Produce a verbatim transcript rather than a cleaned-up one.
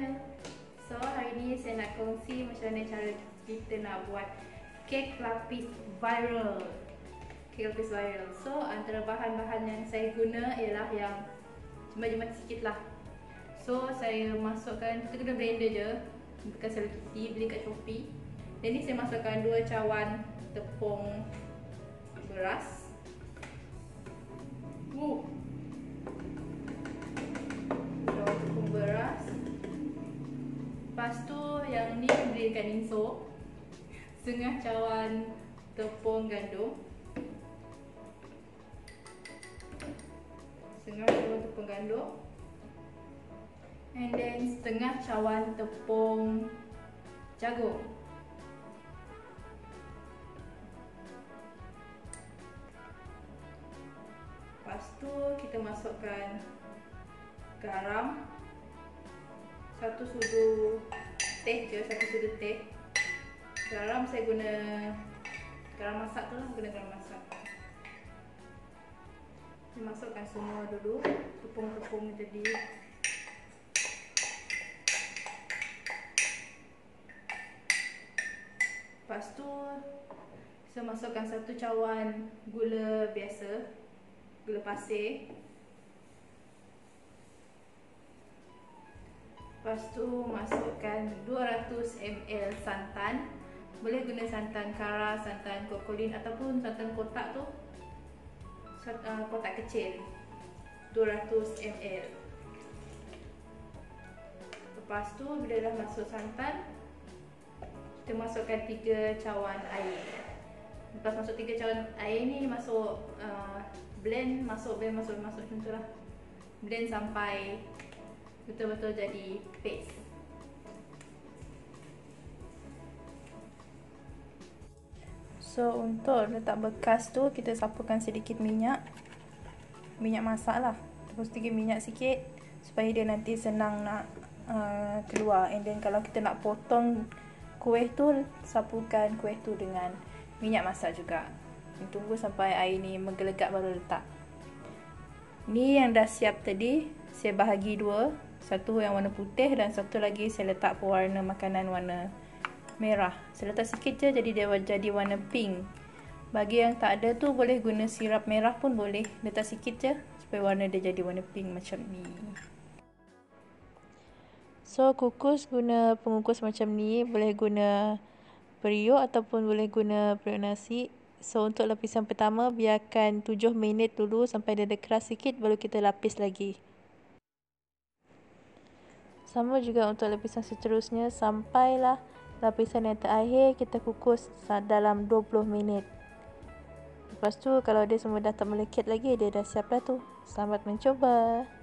channel. So hari ini saya nak kongsi macam mana cara kita nak buat kek lapis viral. Kek lapis viral. So antara bahan-bahan yang saya guna ialah yang jembat-jembat sikit lah. So saya masukkan, kita guna blender je, bukan Hello Kitty, beli kat Shopee. Dan ni saya masukkan dua cawan tepung beras. Woo. Cawan tepung beras. Lepas tu yang ni beli kat Ninso, setengah cawan tepung gandum. Setengah cawan tepung gandum. And then setengah cawan tepung jagung. Lepas tu kita masukkan garam, satu sudu teh je, satu sudu teh. Garam saya guna garam masak tu lah, guna garam masak. Kita masukkan semua dulu tepung-tepung tadi. Lepas tu saya masukkan satu cawan gula biasa, gula pasir. Lepas tu masukkan dua ratus mililiter santan. Boleh guna santan kara, santan kokolin ataupun santan kotak tu, kotak kecil, dua ratus mililiter. Lepas tu bila dah masuk santan, kita masukkan tiga cawan air. Lepas masuk tiga cawan air ni masuk uh, blend, masuk blend, masuk masuk macam tu lah. Blend sampai betul-betul jadi paste. So untuk letak bekas tu kita sapukan sedikit minyak. Minyak masak lah. Terus sedikit minyak sikit supaya dia nanti senang nak uh, keluar. And then kalau kita nak potong kuih tu, sapukan kuih tu dengan minyak masak juga. Tunggu sampai air ni menggelegak baru letak. Ni yang dah siap tadi, saya bahagi dua. Satu yang warna putih dan satu lagi saya letak pewarna makanan warna merah. Saya letak sikit je jadi dia jadi warna pink. Bagi yang tak ada tu boleh guna sirap merah pun boleh. Letak sikit je supaya warna dia jadi warna pink macam ni. So kukus guna pengukus macam ni, boleh guna periuk ataupun boleh guna periuk nasi. So untuk lapisan pertama biarkan tujuh minit dulu sampai dia ada keras sikit baru kita lapis lagi. Sama juga untuk lapisan seterusnya sampailah lapisan yang terakhir kita kukus dalam dua puluh minit. Lepas tu kalau dia semua dah tak melekit lagi, dia dah siap lah tu. Selamat mencuba.